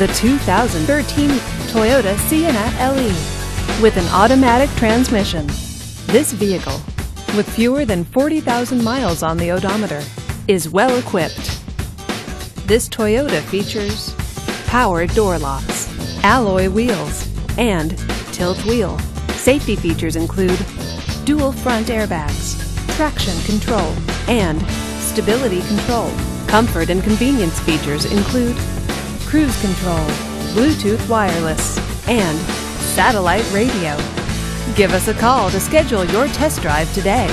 the 2013 Toyota Sienna LE. With an automatic transmission, this vehicle, with fewer than 40,000 miles on the odometer, is well equipped. This Toyota features power door locks, alloy wheels, and tilt wheel. Safety features include dual front airbags, traction control, and stability control. Comfort and convenience features include cruise control, Bluetooth wireless, and satellite radio. Give us a call to schedule your test drive today.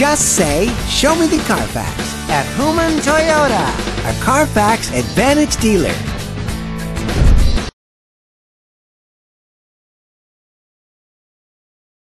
Just say, show me the Carfax at Hooman Toyota, a Carfax Advantage dealer.